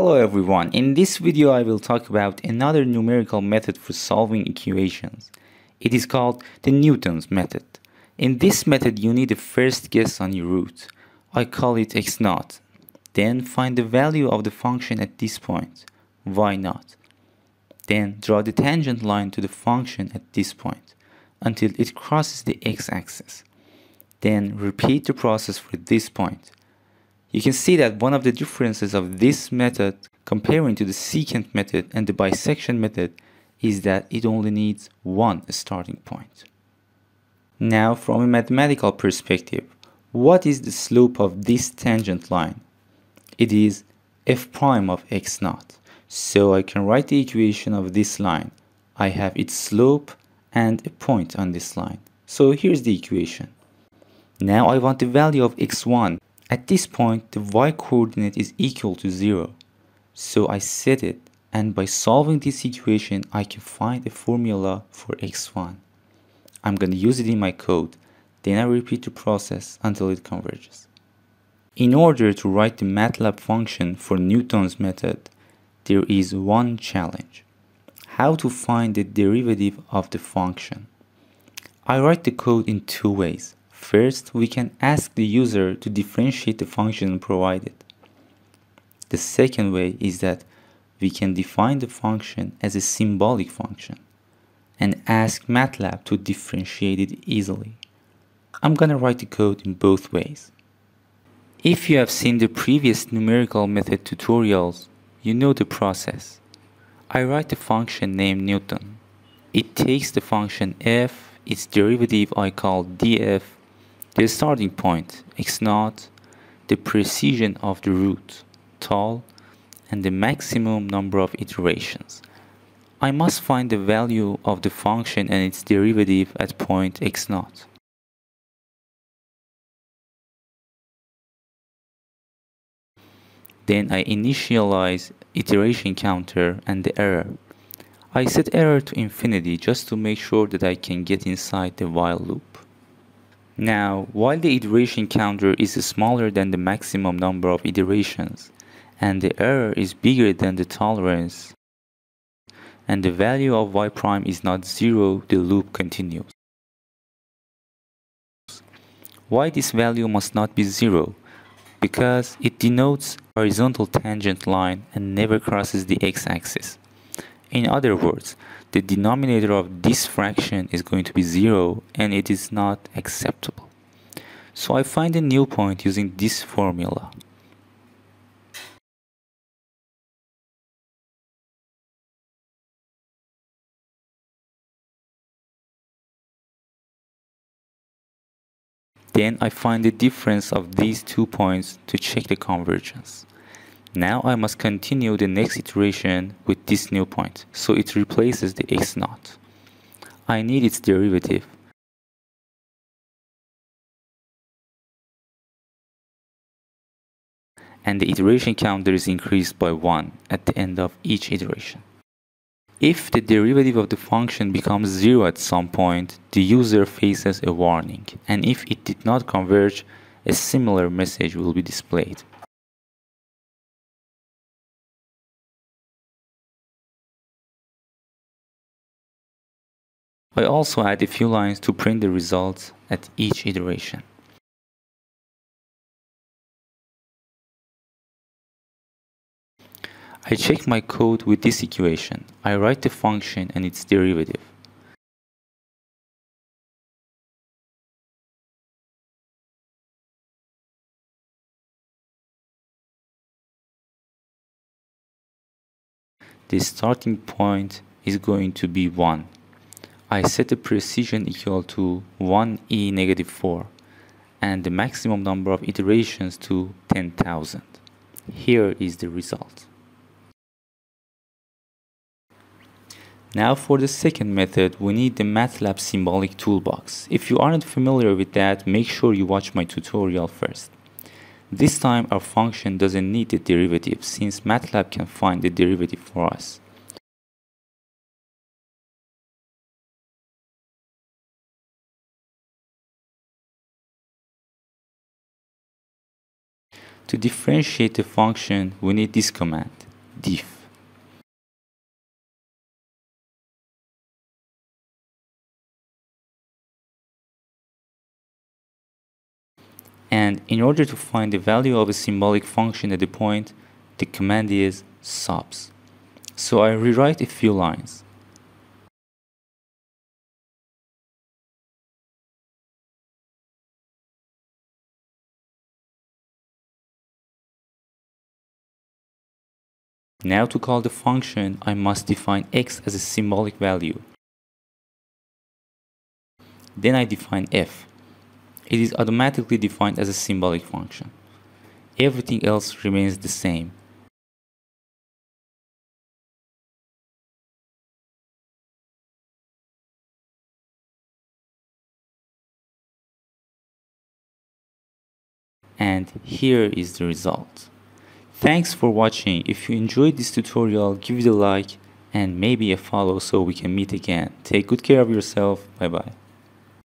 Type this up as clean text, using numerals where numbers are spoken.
Hello everyone, in this video I will talk about another numerical method for solving equations. It is called the Newton's method. In this method you need a first guess on your root. I call it x0. Then find the value of the function at this point, y0. Then draw the tangent line to the function at this point, until it crosses the x-axis. Then repeat the process for this point. You can see that one of the differences of this method comparing to the secant method and the bisection method is that it only needs one starting point. Now, from a mathematical perspective, what is the slope of this tangent line? It is f prime of x0. So I can write the equation of this line. I have its slope and a point on this line. So here's the equation. Now I want the value of x1. At this point, the y-coordinate is equal to 0. So I set it, and by solving this equation, I can find a formula for x1. I'm going to use it in my code. Then I repeat the process until it converges. In order to write the MATLAB function for Newton's method, there is one challenge: how to find the derivative of the function. I write the code in two ways. First, we can ask the user to differentiate the function provided. The second way is that we can define the function as a symbolic function and ask MATLAB to differentiate it easily. I'm gonna write the code in both ways. If you have seen the previous numerical method tutorials, you know the process. I write the function named Newton. It takes the function f, its derivative I call df, the starting point x0, the precision of the root tol, and the maximum number of iterations. I must find the value of the function and its derivative at point x0. Then I initialize iteration counter and the error. I set error to infinity just to make sure that I can get inside the while loop. Now, while the iteration counter is smaller than the maximum number of iterations, and the error is bigger than the tolerance, and the value of y prime is not 0, the loop continues. Why this value must not be 0? Because it denotes horizontal tangent line and never crosses the x-axis. In other words, the denominator of this fraction is going to be 0, and it is not acceptable. So I find a new point using this formula. Then I find the difference of these two points to check the convergence. Now I must continue the next iteration with this new point, so it replaces the x0. I need its derivative. And the iteration counter is increased by 1 at the end of each iteration. If the derivative of the function becomes 0 at some point, the user faces a warning, and if it did not converge, a similar message will be displayed. I also add a few lines to print the results at each iteration. I check my code with this equation. I write the function and its derivative. The starting point is going to be 1. I set the precision equal to 1e-4 and the maximum number of iterations to 10,000. Here is the result. Now for the second method, we need the MATLAB symbolic toolbox. If you aren't familiar with that, make sure you watch my tutorial first. This time our function doesn't need the derivative, since MATLAB can find the derivative for us. To differentiate the function, we need this command, dif. And in order to find the value of a symbolic function at the point, the command is subs. So I rewrite a few lines. Now to call the function, I must define x as a symbolic value. Then I define f. It is automatically defined as a symbolic function. Everything else remains the same. And here is the result. Thanks for watching. If you enjoyed this tutorial, give it a like and maybe a follow so we can meet again. Take good care of yourself. Bye bye.